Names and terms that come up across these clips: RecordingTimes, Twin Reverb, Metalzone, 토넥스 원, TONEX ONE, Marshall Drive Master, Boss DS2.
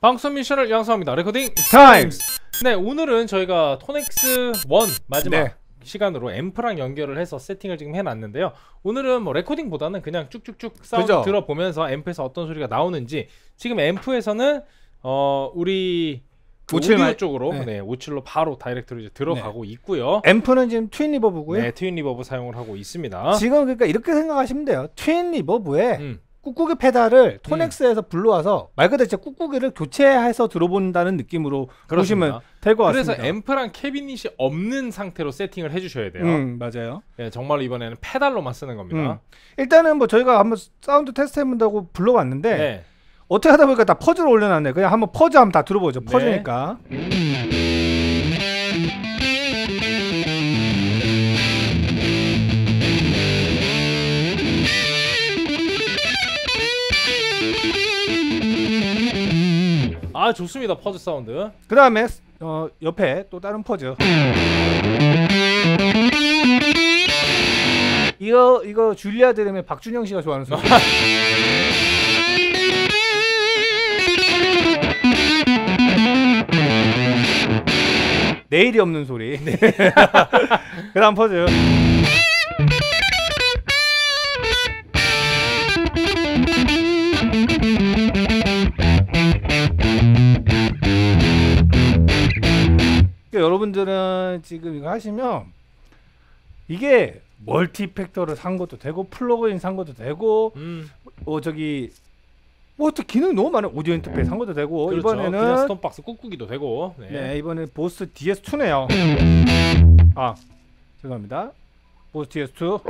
방송 미션을 양성합니다. 레코딩 타임! 네, 오늘은 저희가 토넥스 원 마지막 시간으로 앰프랑 연결을 해서 세팅을 지금 해놨는데요. 오늘은 뭐 레코딩보다는 그냥 쭉쭉쭉 사운드 들어보면서 앰프에서 어떤 소리가 나오는지, 지금 앰프에서는 우리 그 오디오 쪽으로 57로 바로 다이렉트로 이제 들어가고 있고요. 앰프는 지금 트윈 리버브고요. 네, 트윈 리버브 사용을 하고 있습니다. 지금 그러니까 이렇게 생각하시면 돼요. 트윈 리버브에 꾹꾹이 페달을 토넥스에서 불러와서 말 그대로 진짜 꾹꾹이를 교체해서 들어본다는 느낌으로 보시면 될 것 같습니다. 그래서 앰프랑 캐비닛이 없는 상태로 세팅을 해주셔야 돼요. 맞아요. 네, 정말로 이번에는 페달로만 쓰는 겁니다. 일단은 뭐 저희가 한번 사운드 테스트 해본다고 불러왔는데 어떻게 하다 보니까 다 퍼즈로 올려놨네. 그냥 한번 퍼즈 한번 다 들어보죠. 퍼즈니까. 아, 좋습니다. 퍼즈 사운드. 그 다음에 옆에 또 다른 퍼즈. 이거 줄리아 드림의 박준영 씨가 좋아하는 소리. 내일이 없는 소리. 그 다음 퍼즐. 여러분들은 지금 이거 하시면 이게 멀티팩터를 산 것도 되고 플러그인 산 것도 되고 뭐 또 기능 너무 많은 오디오 인터페이스 한 것도 되고, 그렇죠. 이번에는 스톰박스 꾹꾹이도 되고. 이번에 보스 DS2네요. 아, 죄송합니다. 보스 DS2.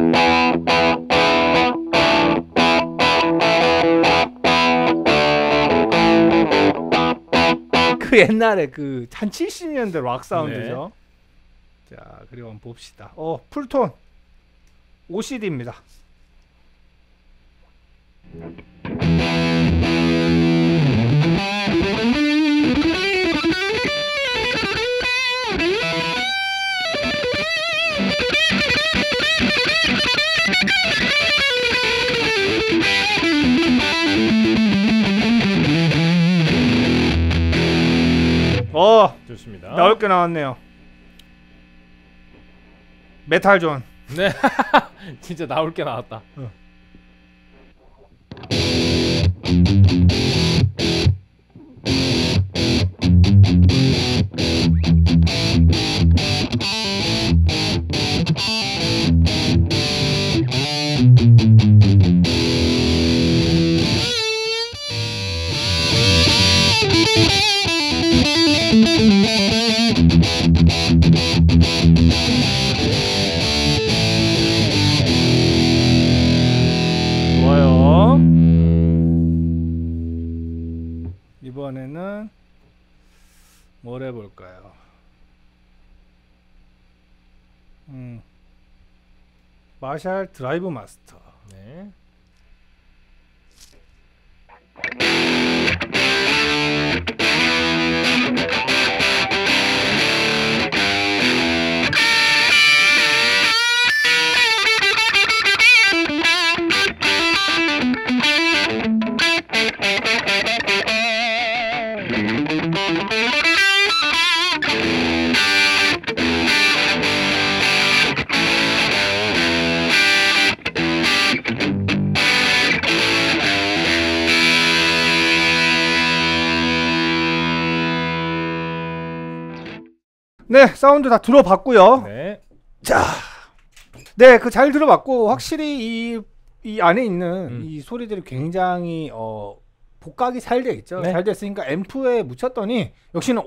그 옛날에 그 한 70년대 락 사운드죠. 자, 그리고 한번 봅시다. 풀톤 OCD입니다. 좋습니다. 나올 게 나왔네요. 메탈존. 네. 진짜 나올 게 나왔다. 좋아요. 이번에는 뭘 해볼까요? 마샬 드라이브 마스터. 네, 사운드 다 들어봤고요. 자, 그 잘 들어봤고, 확실히 이 안에 있는 이 소리들이 굉장히 복각이 잘 돼 있죠. 잘 됐으니까 앰프에 묻혔더니 역시는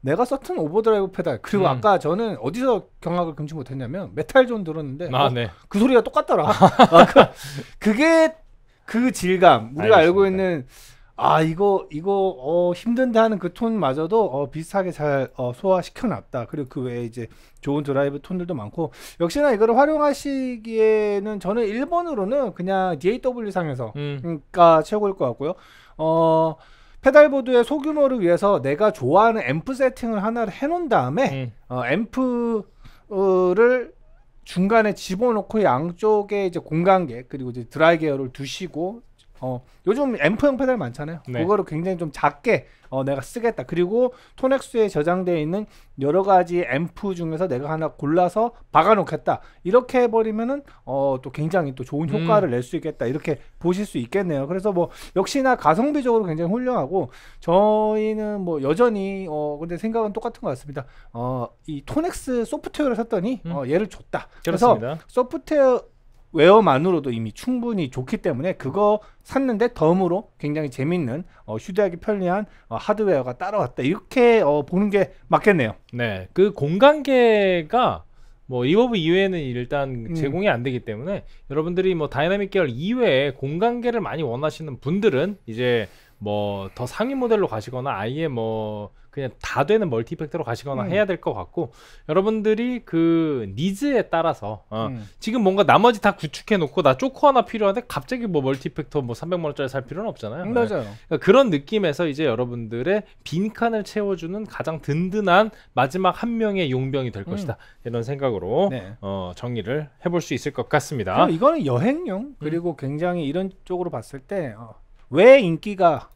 내가 썼던 오버드라이브 페달. 그리고 아까 저는 어디서 경악을 금치 못했냐면 메탈존 들었는데 그 소리가 똑같더라. 그게 그 질감, 우리가 알고 있는 이거 힘든데 하는 그 톤마저도 비슷하게 잘 소화시켜놨다. 그리고 그 외에 이제 좋은 드라이브 톤들도 많고, 역시나 이거를 활용하시기에는 저는 1번으로는 그냥 DAW상에서 그러니까 최고일 것 같고요. 페달보드의 소규모를 위해서 내가 좋아하는 앰프 세팅을 하나를 해놓은 다음에 앰프를 중간에 집어넣고 양쪽에 이제 공간계 그리고 이제 드라이 계열을 두시고 요즘 앰프형 페달 많잖아요. 네. 그거를 굉장히 좀 작게 내가 쓰겠다. 그리고 토넥스에 저장되어 있는 여러 가지 앰프 중에서 내가 하나 골라서 박아 놓겠다. 이렇게 해버리면은 또 굉장히 또 좋은 효과를 낼 수 있겠다. 이렇게 보실 수 있겠네요. 그래서 뭐 역시나 가성비적으로 굉장히 훌륭하고, 저희는 뭐 여전히 근데 생각은 똑같은 것 같습니다. 이 토넥스 소프트웨어를 샀더니 얘를 줬다. 그렇습니다. 그래서 소프트웨어 웨어만으로도 이미 충분히 좋기 때문에 그거 샀는데 덤으로 굉장히 재밌는 휴대하기 편리한 하드웨어가 따라왔다, 이렇게 보는 게 맞겠네요. 네, 그 공간계가 뭐 리버브 이외에는 일단 제공이 안 되기 때문에 여러분들이 뭐 다이나믹 계열 이외에 공간계를 많이 원하시는 분들은 이제 뭐 더 상위 모델로 가시거나 아예 뭐 그냥 다 되는 멀티 이펙터로 가시거나 해야 될 것 같고, 여러분들이 그 니즈에 따라서 지금 뭔가 나머지 다 구축해 놓고 나 조커 하나 필요한데 갑자기 뭐 멀티 이펙터 뭐 300만원짜리 살 필요는 없잖아요. 맞아요. 네. 그러니까 그런 느낌에서 이제 여러분들의 빈칸을 채워주는 가장 든든한 마지막 한 명의 용병이 될 것이다, 이런 생각으로 네. 정리를 해볼 수 있을 것 같습니다. 이거는 여행용, 그리고 굉장히 이런 쪽으로 봤을 때 왜 인기가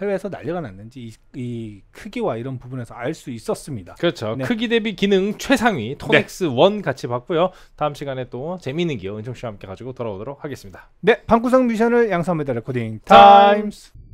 해외에서 난리가 났는지 이 크기와 이런 부분에서 알 수 있었습니다. 그렇죠. 네. 크기 대비 기능 최상위 토넥스 원 같이 봤고요. 다음 시간에 또 재미있는 기어 은총씨와 함께 가지고 돌아오도록 하겠습니다. 네, 방구석 뮤지션을 양산메달 레코딩 타임스.